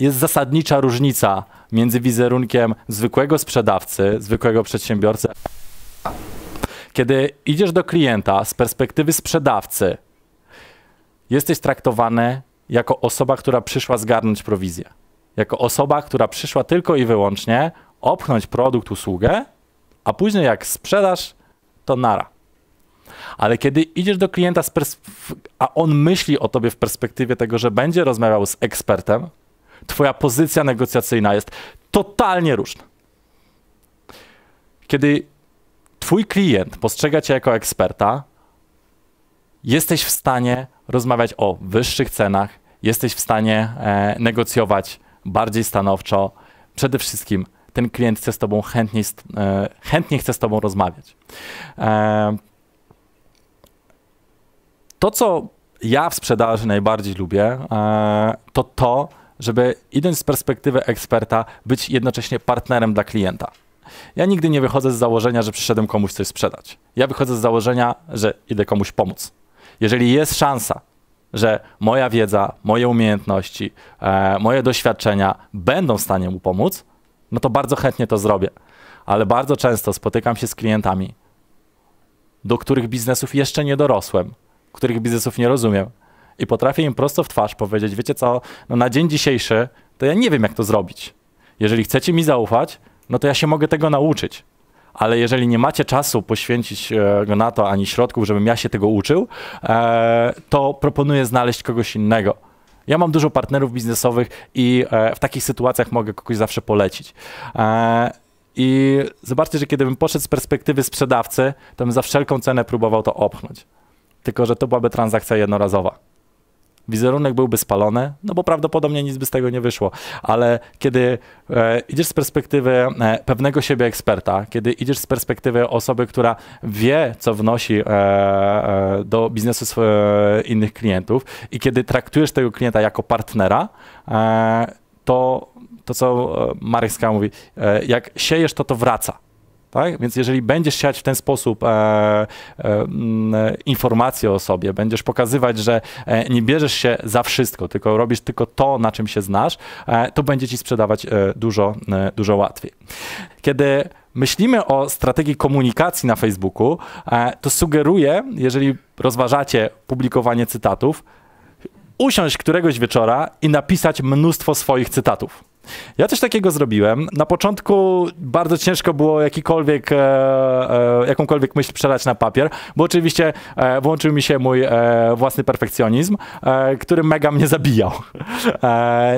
Jest zasadnicza różnica między wizerunkiem zwykłego sprzedawcy, zwykłego przedsiębiorcy. Kiedy idziesz do klienta z perspektywy sprzedawcy, jesteś traktowany jako osoba, która przyszła zgarnąć prowizję. Jako osoba, która przyszła tylko i wyłącznie opchnąć produkt, usługę, a później jak sprzedasz, to nara. Ale kiedy idziesz do klienta, a on myśli o tobie w perspektywie tego, że będzie rozmawiał z ekspertem, twoja pozycja negocjacyjna jest totalnie różna. Kiedy twój klient postrzega cię jako eksperta, jesteś w stanie rozmawiać o wyższych cenach, jesteś w stanie negocjować bardziej stanowczo. Przede wszystkim ten klient chce z tobą chętnie chce z tobą rozmawiać. To, co ja w sprzedaży najbardziej lubię, to to, żeby idąc z perspektywy eksperta, być jednocześnie partnerem dla klienta. Ja nigdy nie wychodzę z założenia, że przyszedłem komuś coś sprzedać. Ja wychodzę z założenia, że idę komuś pomóc. Jeżeli jest szansa, że moja wiedza, moje umiejętności, moje doświadczenia będą w stanie mu pomóc, no to bardzo chętnie to zrobię. Ale bardzo często spotykam się z klientami, do których biznesów jeszcze nie dorosłem, których biznesów nie rozumiem i potrafię im prosto w twarz powiedzieć, wiecie co, no na dzień dzisiejszy to ja nie wiem, jak to zrobić. Jeżeli chcecie mi zaufać, no to ja się mogę tego nauczyć. Ale jeżeli nie macie czasu poświęcić go na to, ani środków, żebym ja się tego uczył, to proponuję znaleźć kogoś innego. Ja mam dużo partnerów biznesowych i w takich sytuacjach mogę kogoś zawsze polecić. I zobaczcie, że kiedybym poszedł z perspektywy sprzedawcy, to bym za wszelką cenę próbował to opchnąć. Tylko że to byłaby transakcja jednorazowa. Wizerunek byłby spalony, no bo prawdopodobnie nic by z tego nie wyszło. Ale kiedy idziesz z perspektywy pewnego siebie eksperta, kiedy idziesz z perspektywy osoby, która wie, co wnosi do biznesu innych klientów i kiedy traktujesz tego klienta jako partnera, to co Marek Ska mówi, jak siejesz, to wraca. Tak? Więc jeżeli będziesz siać w ten sposób informacje o sobie, będziesz pokazywać, że nie bierzesz się za wszystko, tylko robisz tylko to, na czym się znasz, to będzie ci sprzedawać dużo łatwiej. Kiedy myślimy o strategii komunikacji na Facebooku, to sugeruję, jeżeli rozważacie publikowanie cytatów, usiąść któregoś wieczora i napisać mnóstwo swoich cytatów. Ja coś takiego zrobiłem. Na początku bardzo ciężko było jakąkolwiek myśl przelać na papier, bo oczywiście włączył mi się mój własny perfekcjonizm, który mega mnie zabijał.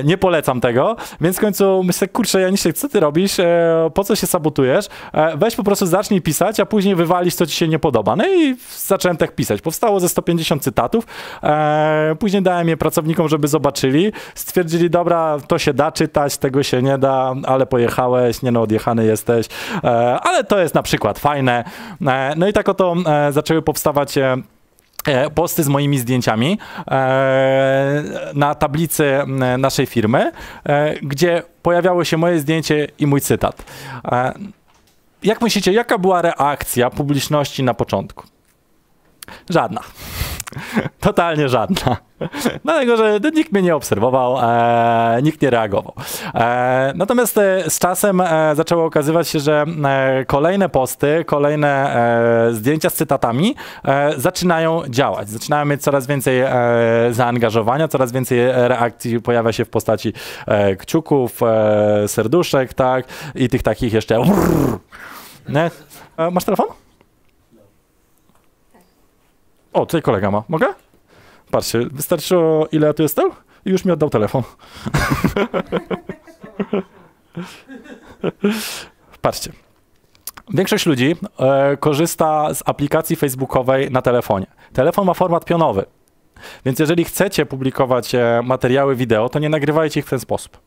Nie polecam tego, więc w końcu myślę, kurczę, Janiszek, co ty robisz? Po co się sabotujesz? Weź po prostu zacznij pisać, a później wywalisz, co ci się nie podoba. No i zacząłem tak pisać. Powstało ze 150 cytatów. Później dałem je pracownikom, żeby zobaczyli. Stwierdzili, dobra, to się da czytać, tego się nie da, ale pojechałeś, nie no, odjechany jesteś, ale to jest na przykład fajne. No i tak oto zaczęły powstawać posty z moimi zdjęciami na tablicy naszej firmy, gdzie pojawiało się moje zdjęcie i mój cytat. Jak myślicie, jaka była reakcja publiczności na początku? Żadna. Totalnie żadna. Dlatego, że nikt mnie nie obserwował, nikt nie reagował. Natomiast z czasem zaczęło okazywać się, że kolejne posty, kolejne zdjęcia z cytatami zaczynają działać. Zaczynają mieć coraz więcej zaangażowania, coraz więcej reakcji pojawia się w postaci kciuków, serduszek, tak? I tych takich jeszcze... Nie? Masz telefon? O, tutaj kolega ma. Mogę? Patrzcie, wystarczyło, ile tu jestem? I już mi oddał telefon. Patrzcie. Większość ludzi korzysta z aplikacji facebookowej na telefonie. Telefon ma format pionowy, więc jeżeli chcecie publikować materiały wideo, to nie nagrywajcie ich w ten sposób.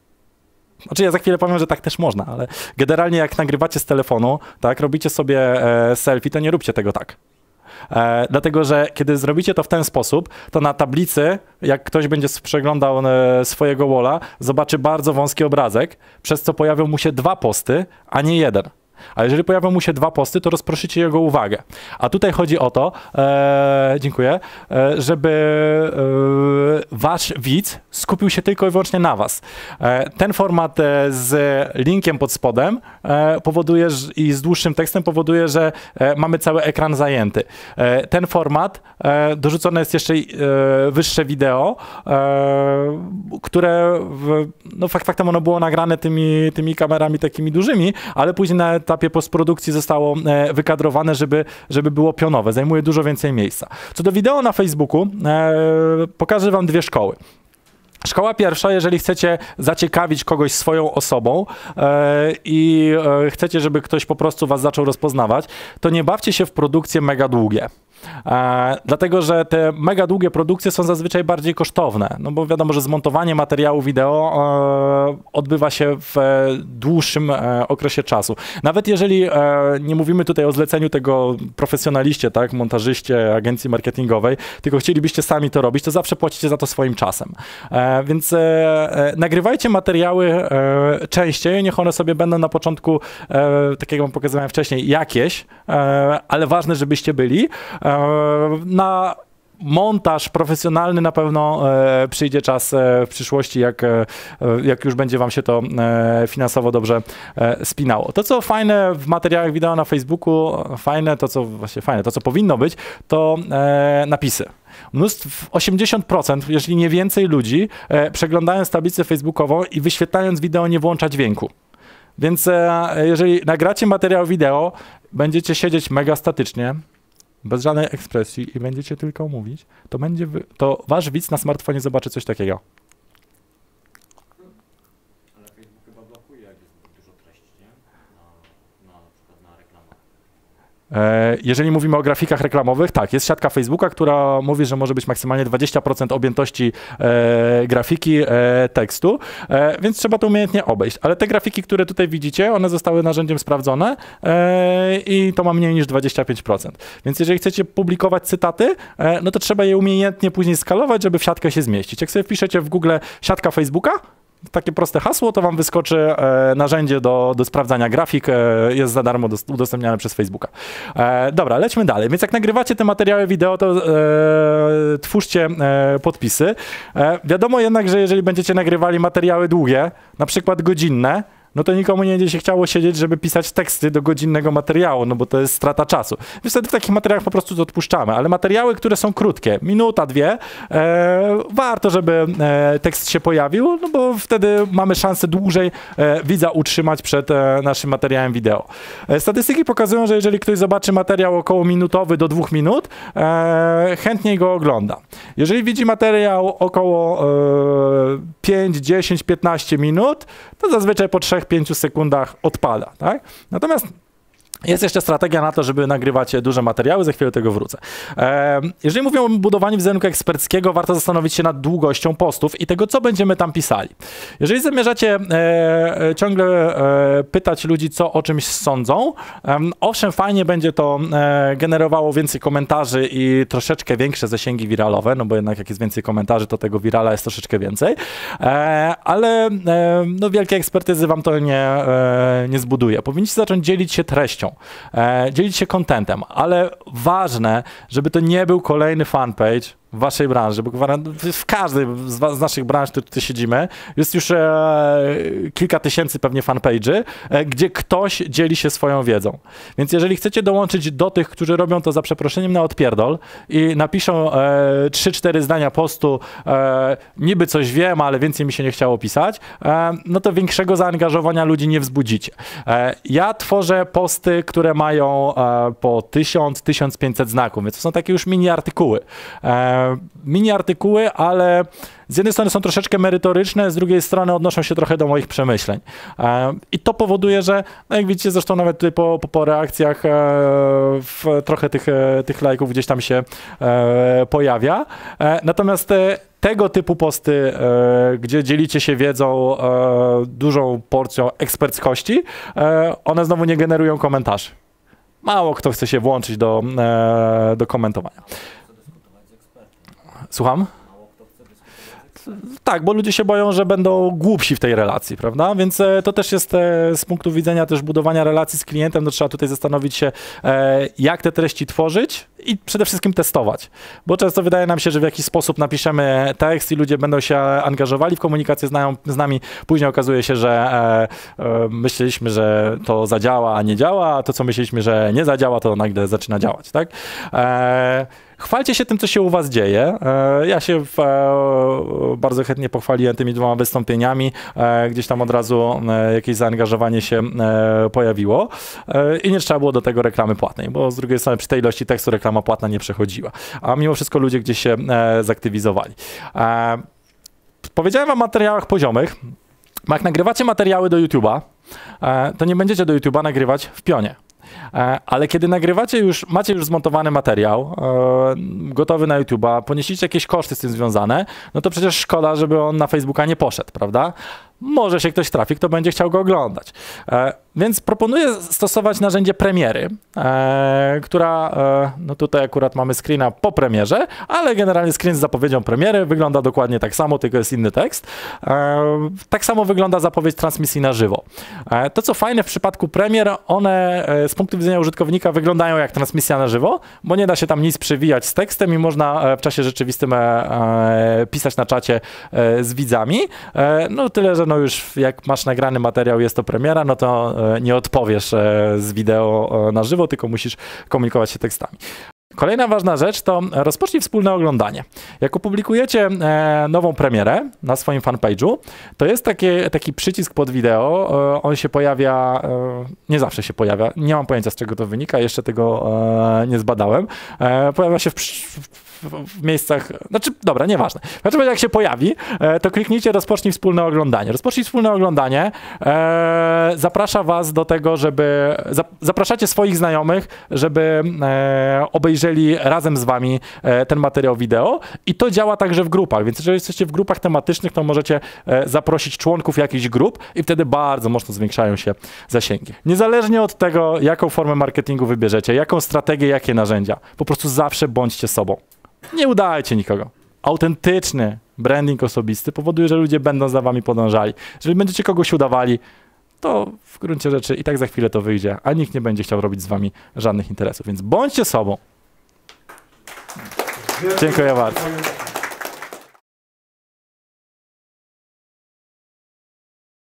Znaczy ja za chwilę powiem, że tak też można, ale generalnie jak nagrywacie z telefonu, tak, robicie sobie selfie, to nie róbcie tego tak. Dlatego, że kiedy zrobicie to w ten sposób, to na tablicy, jak ktoś będzie przeglądał swojego walla, zobaczy bardzo wąski obrazek, przez co pojawią mu się dwa posty, a nie jeden. Ale jeżeli pojawią mu się dwa posty, to rozproszycie jego uwagę. A tutaj chodzi o to, dziękuję, żeby wasz widz skupił się tylko i wyłącznie na was. Ten format z linkiem pod spodem powoduje, i z dłuższym tekstem powoduje, że mamy cały ekran zajęty. Ten format, dorzucone jest jeszcze wyższe wideo, które, no faktem ono było nagrane tymi kamerami takimi dużymi, ale później na etapie postprodukcji zostało wykadrowane, żeby było pionowe. Zajmuje dużo więcej miejsca. Co do wideo na Facebooku, pokażę wam dwie szkoły. Szkoła pierwsza, jeżeli chcecie zaciekawić kogoś swoją osobą i chcecie, żeby ktoś po prostu was zaczął rozpoznawać, to nie bawcie się w produkcje mega długie. Dlatego, że te mega długie produkcje są zazwyczaj bardziej kosztowne, no bo wiadomo, że zmontowanie materiału wideo odbywa się w dłuższym okresie czasu. Nawet jeżeli nie mówimy tutaj o zleceniu tego profesjonaliście, tak, montażyście, agencji marketingowej, tylko chcielibyście sami to robić, to zawsze płacicie za to swoim czasem. Więc nagrywajcie materiały częściej, niech one sobie będą na początku, tak jak wam pokazywałem wcześniej, jakieś, ale ważne, żebyście byli. Na montaż profesjonalny na pewno przyjdzie czas w przyszłości, jak już będzie wam się to finansowo dobrze spinało. To, co fajne w materiałach wideo na Facebooku, to co powinno być, to napisy. 80%, jeśli nie więcej ludzi, przeglądając tablicę facebookową i wyświetlając wideo, nie włącza dźwięku. Więc jeżeli nagracie materiał wideo, będziecie siedzieć mega statycznie, bez żadnej ekspresji i będziecie tylko mówić, to wasz widz na smartfonie zobaczy coś takiego. Ale Facebook chyba blokuje, jak jest dużo treści, nie? Na przykład na reklamach. Jeżeli mówimy o grafikach reklamowych, tak, jest siatka Facebooka, która mówi, że może być maksymalnie 20% objętości grafiki tekstu, więc trzeba to umiejętnie obejść. Ale te grafiki, które tutaj widzicie, one zostały narzędziem sprawdzone i to ma mniej niż 25%. Więc jeżeli chcecie publikować cytaty, no to trzeba je umiejętnie później skalować, żeby w siatkę się zmieścić. Jak sobie wpiszecie w Google siatka Facebooka, takie proste hasło, to wam wyskoczy narzędzie do sprawdzania grafik, jest za darmo udostępniane przez Facebooka. Dobra, lećmy dalej. Więc jak nagrywacie te materiały wideo, to twórzcie podpisy. Wiadomo jednak, że jeżeli będziecie nagrywali materiały długie, na przykład godzinne, no to nikomu nie będzie się chciało siedzieć, żeby pisać teksty do godzinnego materiału, no bo to jest strata czasu. Więc wtedy w takich materiałach po prostu to odpuszczamy, ale materiały, które są krótkie, minuta, dwie, warto, żeby tekst się pojawił, no bo wtedy mamy szansę dłużej widza utrzymać przed naszym materiałem wideo. Statystyki pokazują, że jeżeli ktoś zobaczy materiał około minutowy do 2 minut, chętniej go ogląda. Jeżeli widzi materiał około 5, 10, 15 minut, to zazwyczaj po 3-5 sekundach odpada, tak? Natomiast jest jeszcze strategia na to, żeby nagrywać duże materiały, za chwilę do tego wrócę. Jeżeli mówimy o budowaniu wizerunku eksperckiego, warto zastanowić się nad długością postów i tego, co będziemy tam pisali. Jeżeli zamierzacie ciągle pytać ludzi, co o czymś sądzą, owszem, fajnie będzie to generowało więcej komentarzy i troszeczkę większe zasięgi wiralowe, no bo jednak jak jest więcej komentarzy, to tego wirala jest troszeczkę więcej, ale no, wielkiej ekspertyzy wam to nie zbuduje. Powinniście zacząć dzielić się treścią. Dzielić się kontentem, ale ważne, żeby to nie był kolejny fanpage w waszej branży, bo w każdej z naszych branż, w której siedzimy, jest już kilka tysięcy pewnie fanpage'y, gdzie ktoś dzieli się swoją wiedzą. Więc jeżeli chcecie dołączyć do tych, którzy robią to za przeproszeniem na odpierdol i napiszą 3-4 zdania postu, niby coś wiem, ale więcej mi się nie chciało pisać, no to większego zaangażowania ludzi nie wzbudzicie. Ja tworzę posty, które mają po 1000-1500 znaków, więc to są takie już mini artykuły. Ale z jednej strony są troszeczkę merytoryczne, z drugiej strony odnoszą się trochę do moich przemyśleń. I to powoduje, że, no jak widzicie, zresztą nawet tutaj po reakcjach trochę tych lajków gdzieś tam się pojawia. Natomiast tego typu posty, gdzie dzielicie się wiedzą dużą porcją eksperckości, one znowu nie generują komentarzy. Mało kto chce się włączyć do komentowania. Słucham? Tak, bo ludzie się boją, że będą głupsi w tej relacji, prawda? Więc to też jest z punktu widzenia też budowania relacji z klientem, no trzeba tutaj zastanowić się, jak te treści tworzyć i przede wszystkim testować. Bo często wydaje nam się, że w jakiś sposób napiszemy tekst i ludzie będą się angażowali w komunikację z nami. Później okazuje się, że myśleliśmy, że to zadziała, a nie działa, a to, co myśleliśmy, że nie zadziała, to nagle zaczyna działać, tak? Chwalcie się tym, co się u was dzieje. Ja się bardzo chętnie pochwaliłem tymi dwoma wystąpieniami. Gdzieś tam od razu jakieś zaangażowanie się pojawiło i nie trzeba było do tego reklamy płatnej, bo z drugiej strony przy tej ilości tekstu reklama płatna nie przechodziła, a mimo wszystko ludzie gdzieś się zaktywizowali. Powiedziałem wam o materiałach poziomych. Jak nagrywacie materiały do YouTube'a, to nie będziecie do YouTube'a nagrywać w pionie. Ale kiedy nagrywacie już, macie już zmontowany materiał, gotowy na YouTube'a, ponieśliście jakieś koszty z tym związane, no to przecież szkoda, żeby on na Facebooka nie poszedł, prawda? Może się ktoś trafi, kto będzie chciał go oglądać. Więc proponuję stosować narzędzie premiery, która, no tutaj akurat mamy screena po premierze, ale generalnie screen z zapowiedzią premiery wygląda dokładnie tak samo, tylko jest inny tekst. Tak samo wygląda zapowiedź transmisji na żywo. To co fajne w przypadku premier, one z punktu widzenia użytkownika wyglądają jak transmisja na żywo, bo nie da się tam nic przywijać z tekstem i można w czasie rzeczywistym pisać na czacie z widzami. No tyle, że no już jak masz nagrany materiał, jest to premiera, no to nie odpowiesz z wideo na żywo, tylko musisz komunikować się tekstami. Kolejna ważna rzecz to rozpocznij wspólne oglądanie. Jak opublikujecie nową premierę na swoim fanpage'u, to jest taki przycisk pod wideo, on się pojawia, nie zawsze się pojawia, nie mam pojęcia z czego to wynika, jeszcze tego nie zbadałem, pojawia się w miejscach, znaczy dobra, nieważne. Znaczy jak się pojawi, to kliknijcie rozpocznij wspólne oglądanie. Rozpocznij wspólne oglądanie zaprasza was do tego, żeby, zapraszacie swoich znajomych, żeby obejrzeli razem z wami ten materiał wideo i to działa także w grupach, więc jeżeli jesteście w grupach tematycznych, to możecie zaprosić członków jakichś grup i wtedy bardzo mocno zwiększają się zasięgi. Niezależnie od tego, jaką formę marketingu wybierzecie, jaką strategię, jakie narzędzia, po prostu zawsze bądźcie sobą. Nie udajcie nikogo. Autentyczny branding osobisty powoduje, że ludzie będą za wami podążali. Jeżeli będziecie kogoś udawali, to w gruncie rzeczy i tak za chwilę to wyjdzie, a nikt nie będzie chciał robić z wami żadnych interesów. Więc bądźcie sobą. Dziękuję bardzo.